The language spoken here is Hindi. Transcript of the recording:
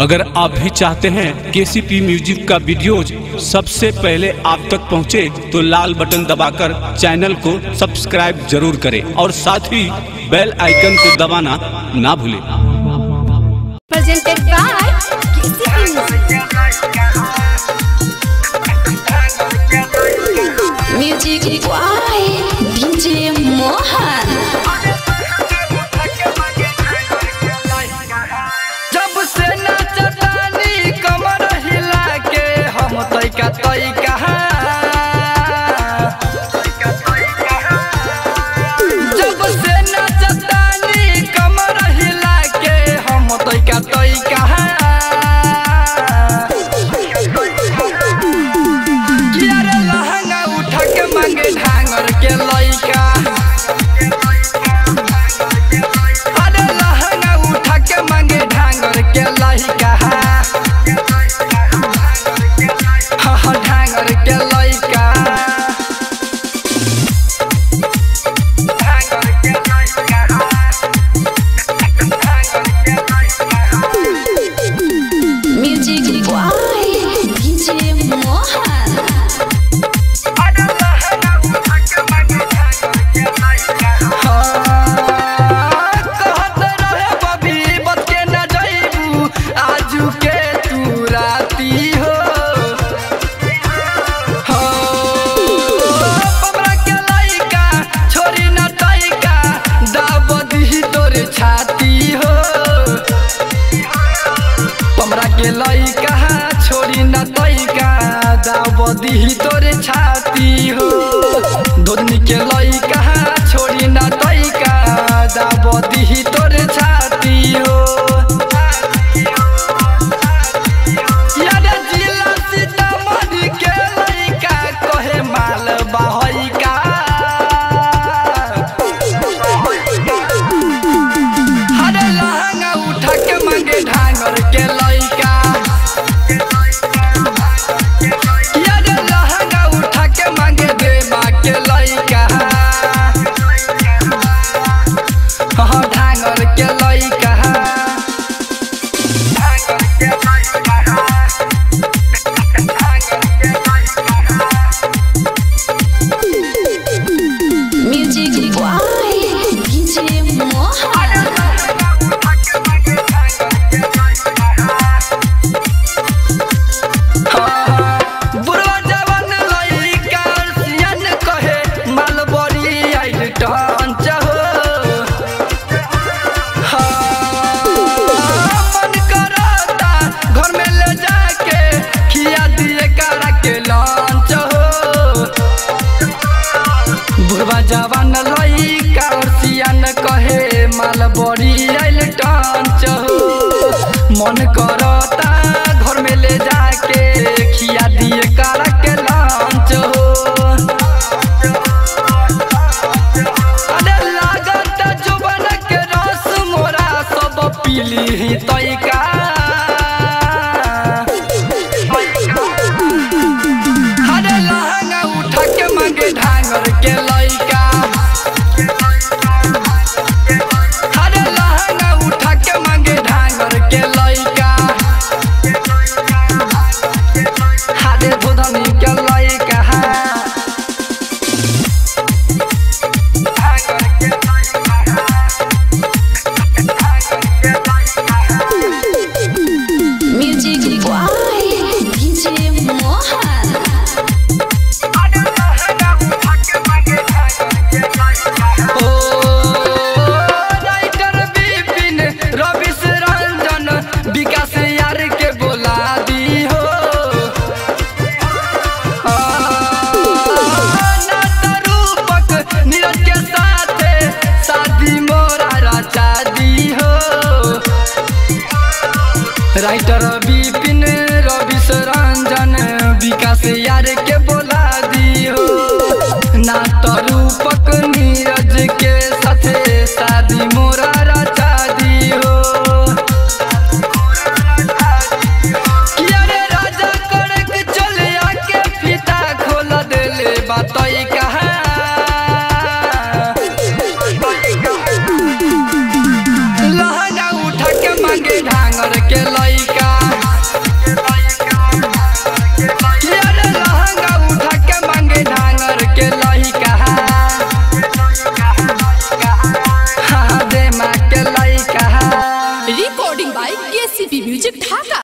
अगर आप भी चाहते हैं केसीपी म्यूजिक का वीडियोज सबसे पहले आप तक पहुंचे तो लाल बटन दबाकर चैनल को सब्सक्राइब जरूर करें और साथ ही बेल आइकन को दबाना ना भूलें। Presented by KCP music. Music by DJ Mohan. दावदी तोरे छाती हो दोनी के लई कहा छोड़ी ना तई का दावदी तोरे छाती हो। जवान लई कासियन कहे माल बड़ी आइल टांच हो मन करता घर में ले जाके खिया दिए कारा के लांच हो। अरे लागत जुबन के रस मोरा सब पीली ही तई का राइटर विपिन रविश रंजन विकास यार के बोला दियो ना तो रूपक नीरज के साथ शादी मोरा रचा दियो। अरे राजा कड़क चले आके पिता खोल देले बताई कहा लहंगा उठा के मांगे ढांगर के लई का म्यूजिक ढाका।